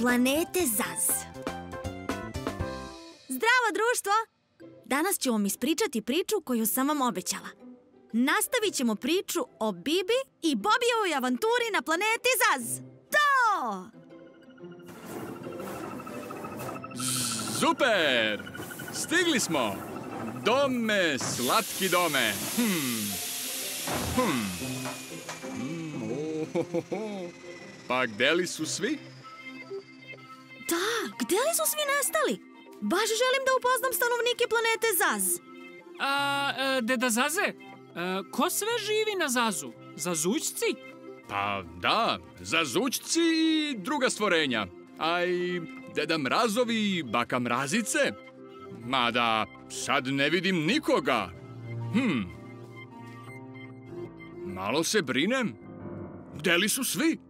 Planete Zaz. Zdravo, društvo! Danas ću vam ispričati priču koju sam vam obećala. Nastavit ćemo priču o Bibi i Bobijevoj avanturi na Planeti Zaz. To! Super! Stigli smo! Dome, slatki dome! Pa gde li su svi? Da, gde li su svi nestali? Baš želim da upoznam stanovnike Planete Zaz. Deda Zaze, ko sve živi na Zazu? Zazućci? Pa da, Zazućci i druga stvorenja. A i Deda Mrazovi i Baka Mrazice. Mada, sad ne vidim nikoga. Malo se brinem. Gde li su svi?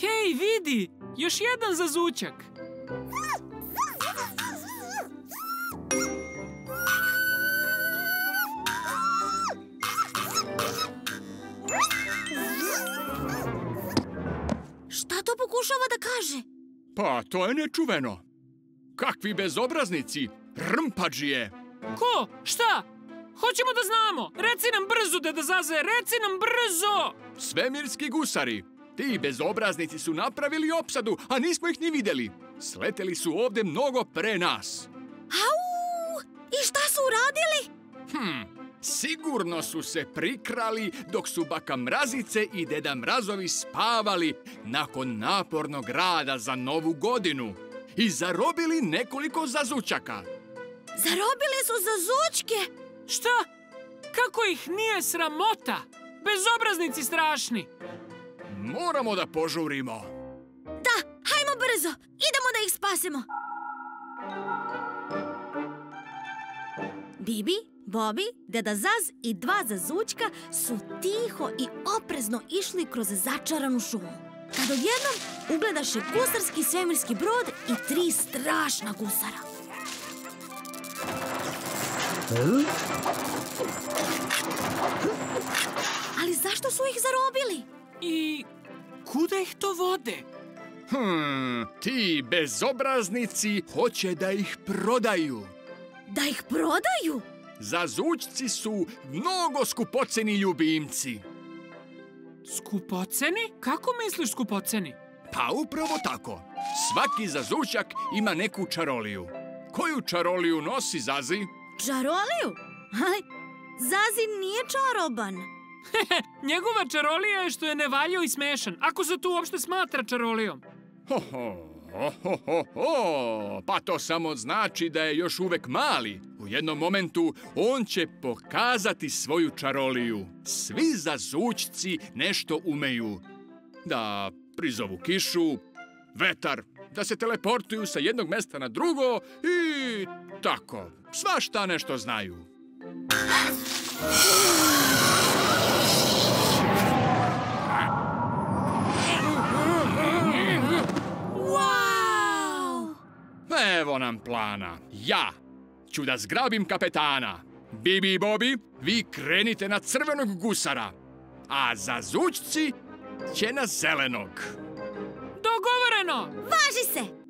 Hej, vidi! Još jedan zazućak! Šta to pokušava da kaže? Pa, to je nečuveno. Kakvi bezobraznici, rmpađije! Ko? Šta? Hoćemo da znamo! Reci nam brzo, Deda Zaze, reci nam brzo! Svemirski gusari! Ti bezobraznici su napravili opsadu, a nismo ih ni videli. Sleteli su ovde mnogo pre nas. Au! I šta su uradili? Sigurno su se prikrali dok su Baka Mrazice i Deda Mrazovi spavali nakon napornog rada za Novu godinu i zarobili nekoliko zazućaka. Zarobili su zazućke? Šta? Kako ih nije sramota? Bezobraznici strašni! Moramo da požurimo. Da, hajmo brzo. Idemo da ih spasimo. Bibi, Bobi, Deda Zaz i dva zazućka su tiho i oprezno išli kroz začaranu šumu. Kad odjednom ugledaše gusarski svemirski brod i tri strašna gusara. Ali zašto su ih zarobili? I kuda ih to vode? Ti bezobraznici hoće da ih prodaju. Da ih prodaju? Zazućci su mnogo skupoceni ljubimci. Skupoceni? Kako misliš skupoceni? Pa upravo tako. Svaki zazućak ima neku čaroliju. Koju čaroliju nosi Zazi? Čaroliju? Zazi nije čaroban. Njegova čarolija je što je nevaljao i smešan, ako se tu uopšte smatra čarolijom. Pa to samo znači da je još uvek mali. U jednom momentu on će pokazati svoju čaroliju. Svi zazućci nešto umeju. Da prizovu kišu, vetar, da se teleportuju sa jednog mesta na drugo i tako. Svašta nešto znaju. Evo nam plana. Ja ću da zgrabim kapetana. Bibi i Bobi, vi krenite na crvenog gusara, a zazućci će na zelenog. Dogovoreno! Važi se!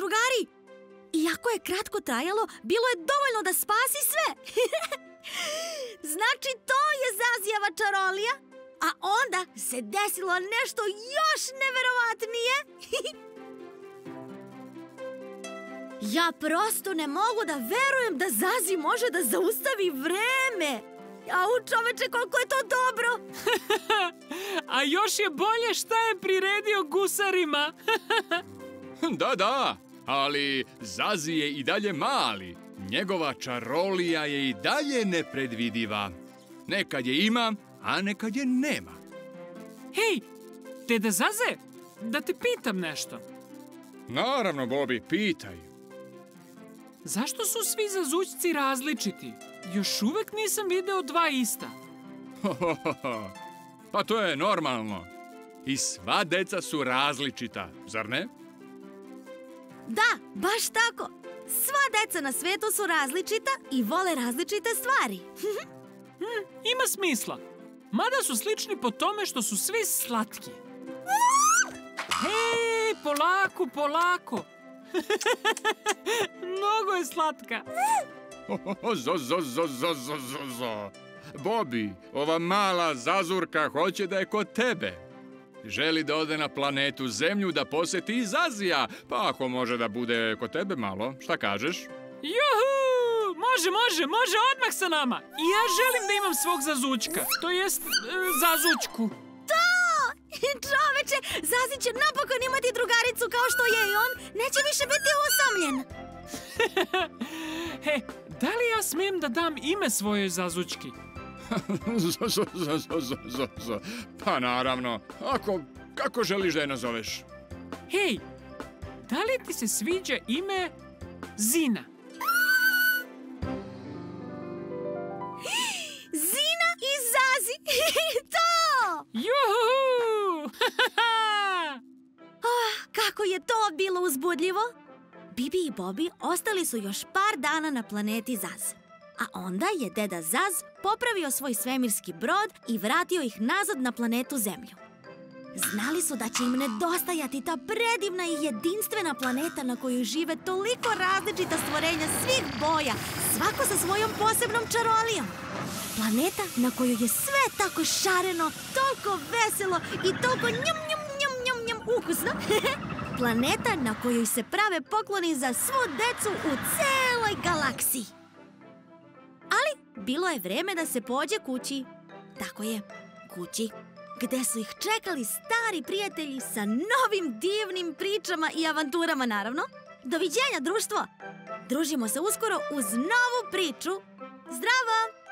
drugari! Iako je kratko trajalo, bilo je dovoljno da spasi sve! Znači, to je Zazijeva čarolija, a onda se desilo nešto još neverovatnije! Ja prosto ne mogu da verujem da Zazi može da zaustavi vreme! Au, čoveče, koliko je to dobro! A još je bolje šta je priredio gusarima! Da, da, ali Zazi je i dalje mali. Njegova čarolija je i dalje nepredvidiva. Nekad je ima, a nekad je nema. Hej, Deda Zaze, da te pitam nešto. Naravno, Bobi, pitaj. Zašto su svi zazućci različiti? Još uvek nisam video dva ista. Pa to je normalno. I sva deca su različita, zar ne? Da, baš tako. Sva deca na svetu su različita i vole različite stvari. Ima smisla. Mada su slični po tome što su svi slatki. Hej, polako, polako. Mnogo je slatka. Bobi, ova mala Zazurka hoće da je kod tebe. Želi da ode na planetu Zemlju da poseti i Zazija, pa ako može da bude kod tebe malo, šta kažeš? Juhu, može, odmah sa nama. I ja želim da imam svog Zazućka, to jest Zazućku. To! Čoveče, Zazi će napokon imati drugaricu kao što je i on, neće više biti usamljen. He, da li ja smijem da dam ime svojoj Zazućki? Pa naravno, kako želiš da je nazoveš? Hej, da li ti se sviđa ime Zina? Zina i Zazi, to! Juhu! Kako je to bilo uzbudljivo? Bibi i Bobi ostali su još par dana na planeti Zaz. A onda je Deda Zaz popravio svoj svemirski brod i vratio ih nazad na planetu Zemlju. Znali su da će im nedostajati ta predivna i jedinstvena planeta na kojoj žive toliko različita stvorenja svih boja, svako sa svojom posebnom čarolijom. Planeta na kojoj je sve tako šareno, toliko veselo i toliko njam ukusno. Planeta na kojoj se prave pokloni za svu decu u celoj galaksiji. Ali bilo je vreme da se pođe kući. Tako je, kući. Gde su ih čekali stari prijatelji sa novim divnim pričama i avanturama, naravno. Doviđenja, društvo! Družimo se uskoro uz novu priču. Zdravo!